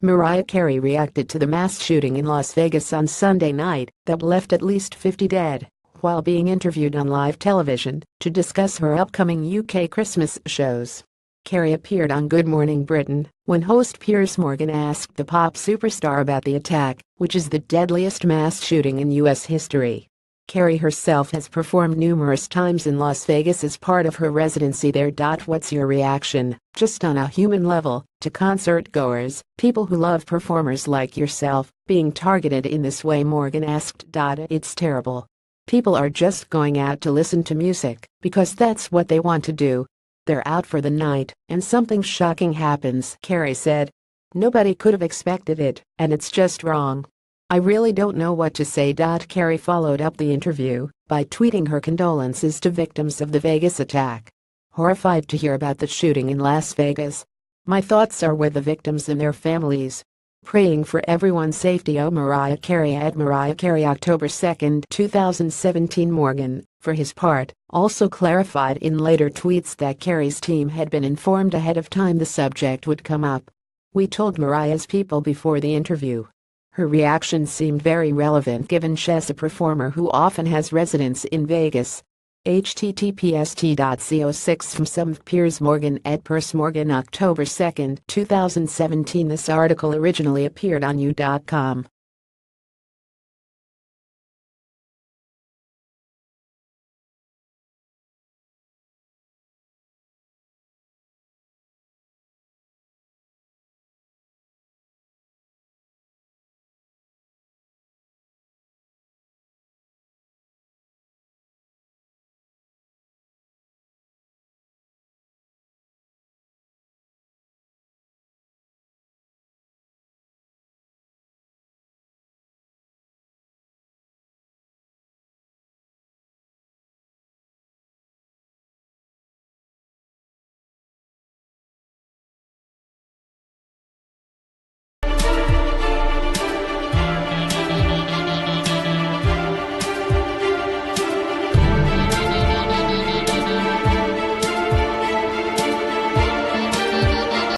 Mariah Carey reacted to the mass shooting in Las Vegas on Sunday night that left at least 50 dead, while being interviewed on live television to discuss her upcoming UK Christmas shows. Carey appeared on Good Morning Britain when host Piers Morgan asked the pop superstar about the attack, which is the deadliest mass shooting in US history. Carey herself has performed numerous times in Las Vegas as part of her residency there. What's your reaction, just on a human level, to concert-goers, people who love performers like yourself, being targeted in this way? Morgan asked. It's terrible. People are just going out to listen to music, because that's what they want to do. They're out for the night, and something shocking happens, Carey said. Nobody could have expected it, and it's just wrong. I really don't know what to say. Carey followed up the interview by tweeting her condolences to victims of the Vegas attack. Horrified to hear about the shooting in Las Vegas. My thoughts are with the victims and their families. Praying for everyone's safety. Mariah Carey at Mariah Carey October 2, 2017. Morgan, for his part, also clarified in later tweets that Carey's team had been informed ahead of time the subject would come up. We told Mariah's people before the interview. Her reaction seemed very relevant given she's a performer who often has residence in Vegas. https://t.co6 from some Piers Morgan at Piers Morgan October 2, 2017. This article originally appeared on you.com.